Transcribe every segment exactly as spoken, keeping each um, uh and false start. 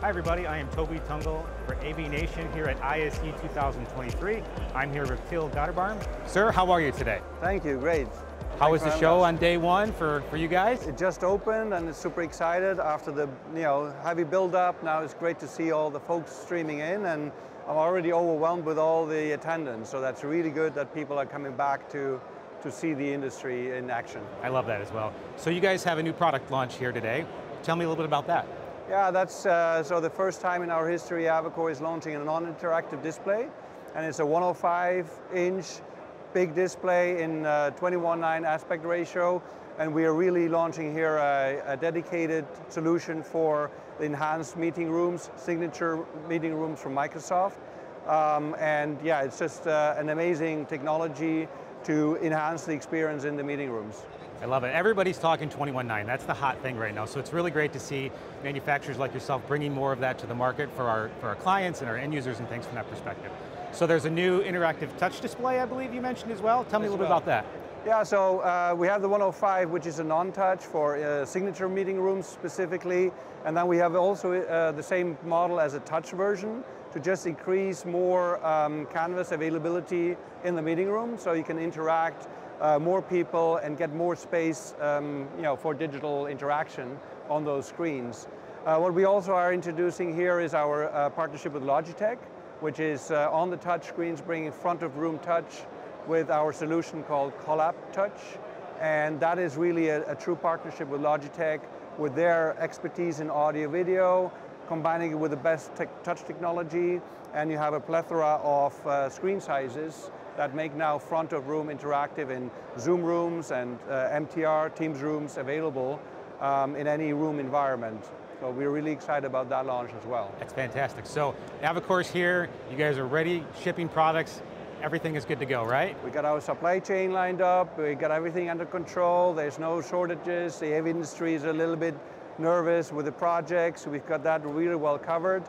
Hi everybody, I am Toby Tungle for A V Nation here at I S E two thousand twenty-three. I'm here with Phil Gotterbarm. Sir, how are you today? Thank you, great. How was the show on day one for, for you guys? It just opened and it's super excited after the you know heavy build-up. Now it's great to see all the folks streaming in, and I'm already overwhelmed with all the attendance. So that's really good that people are coming back to to see the industry in action. I love that as well. So you guys have a new product launch here today. Tell me a little bit about that. Yeah, that's uh, so the first time in our history Avocor is launching a non-interactive display, and it's a one oh five inch big display in twenty-one nine aspect ratio, and we are really launching here a, a dedicated solution for enhanced meeting rooms, signature meeting rooms from Microsoft. Um, and yeah, it's just uh, an amazing technology to enhance the experience in the meeting rooms. I love it. Everybody's talking twenty-one nine. That's the hot thing right now. So it's really great to see manufacturers like yourself bringing more of that to the market for our, for our clients and our end users and things from that perspective. So there's a new interactive touch display, I believe you mentioned as well. Tell me as a little well. bit about that. Yeah, so uh, we have the one oh five, which is a non-touch for uh, signature meeting rooms specifically. And then we have also uh, the same model as a touch version to just increase more um, canvas availability in the meeting room, so you can interact uh, more people and get more space um, you know, for digital interaction on those screens. Uh, what we also are introducing here is our uh, partnership with Logitech, which is uh, on the touch screens, bringing front of room touch with our solution called CollabTouch. And that is really a, a true partnership with Logitech, with their expertise in audio video, combining it with the best tech, touch technology, and you have a plethora of uh, screen sizes that make now front of room interactive in Zoom rooms and uh, M T R, Teams rooms available um, in any room environment. So we're really excited about that launch as well. That's fantastic. So Avocor's here, you guys are ready, shipping products, everything is good to go, right? We got our supply chain lined up, we got everything under control, there's no shortages, the A V industry is a little bit nervous with the projects, we've got that really well covered.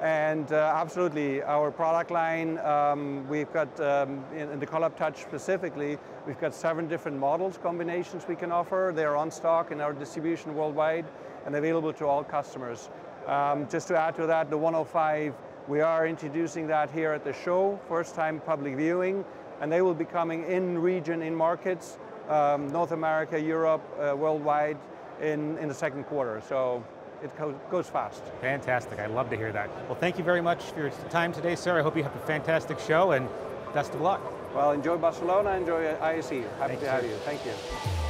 And uh, absolutely, our product line, um, we've got, um, in, in the CollabTouch specifically, we've got seven different models, combinations we can offer. They are on stock in our distribution worldwide and available to all customers. Um, just to add to that, the one oh five, we are introducing that here at the show, first time public viewing, and they will be coming in region, in markets, um, North America, Europe, uh, worldwide in, in the second quarter. So it goes fast. Fantastic, I love to hear that. Well, thank you very much for your time today, sir. I hope you have a fantastic show and best of luck. Well, enjoy Barcelona, enjoy I S E. Happy to have you, thank you.